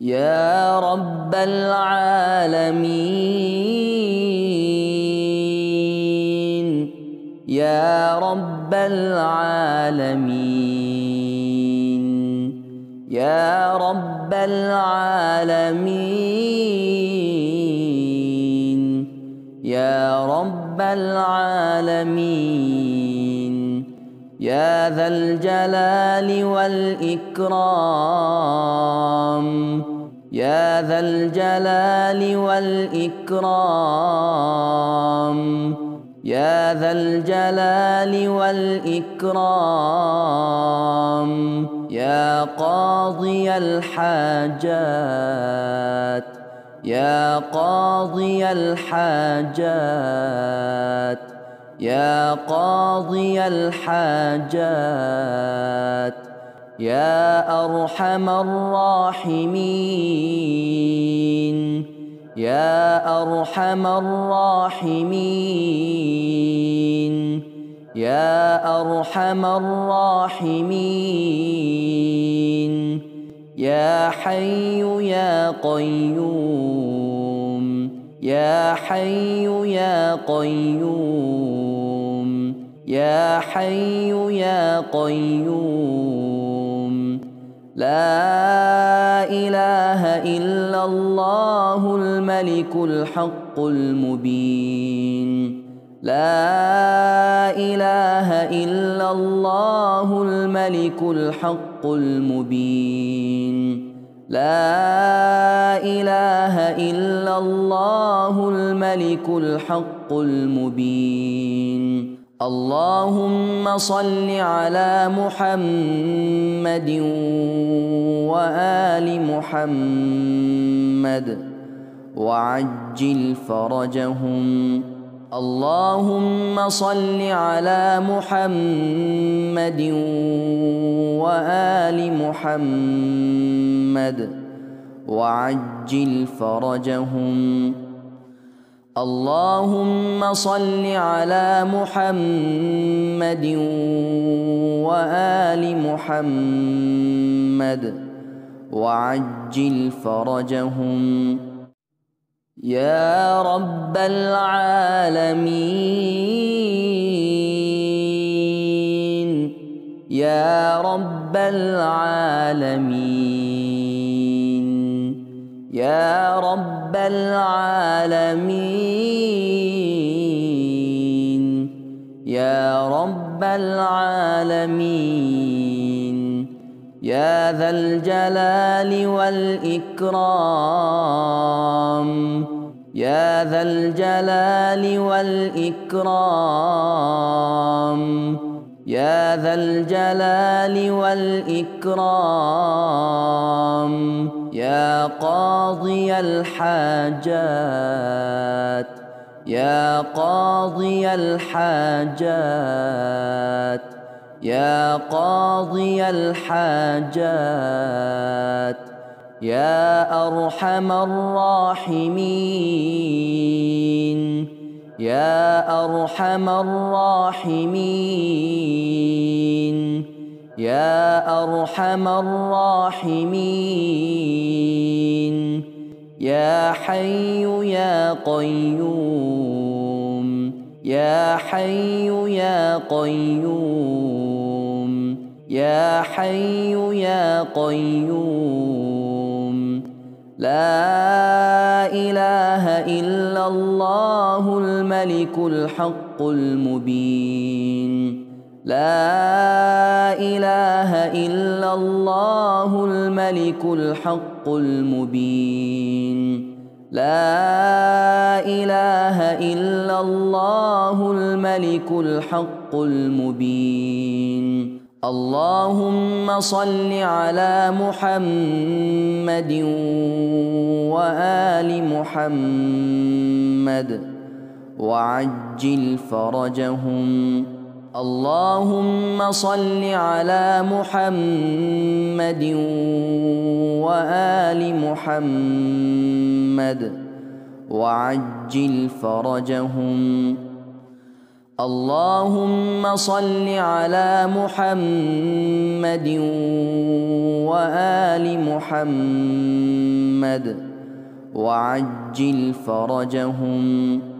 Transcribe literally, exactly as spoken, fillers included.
يا رب العالمين يا رب العالمين يا رب العالمين يا رب العالمين يا ذا الجلال والإكرام يا ذا الجلال والإكرام يا ذا الجلال والإكرام يا قاضي الحاجات يا قاضي الحاجات يا قاضي الحاجات يا أرحم الراحمين يا أرحم الراحمين يا أرحم الراحمين يا حي يا قيوم يا حي يا قيوم يا حي يا قيوم لا إله إلا الله الملك الحق المبين لا إله إلا الله الملك الحق المبين لا إله إلا الله الملك الحق المبين اللهم صل على محمد وآل محمد وعجل فرجهم اللهم صل على محمد وآل محمد وعجل فرجهم اللهم صل على محمد وآل محمد وعجل فرجهم يا رب العالمين يا رب العالمين يا رب العالمين يا رب العالمين يا ذا الجلال والإكرام يا ذا الجلال والإكرام يا ذا الجلال والإكرام يا قاضي الحاجات يا قاضي الحاجات يا قاضي الحاجات يا أرحم الراحمين يا أرحم الراحمين يا أرحم الراحمين يا حي يا قيوم يا حي يا قيوم يا حي يا قيوم لا إله إلا الله الملك الحق المبين لا إله إلا الله الملك الحق المبين لا إله إلا الله الملك الحق المبين اللهم صل على محمد وآل محمد وعجل فرجهم اللهم صل على محمد وآل محمد وعجل فرجهم اللهم صل على محمد وآل محمد وعجل فرجهم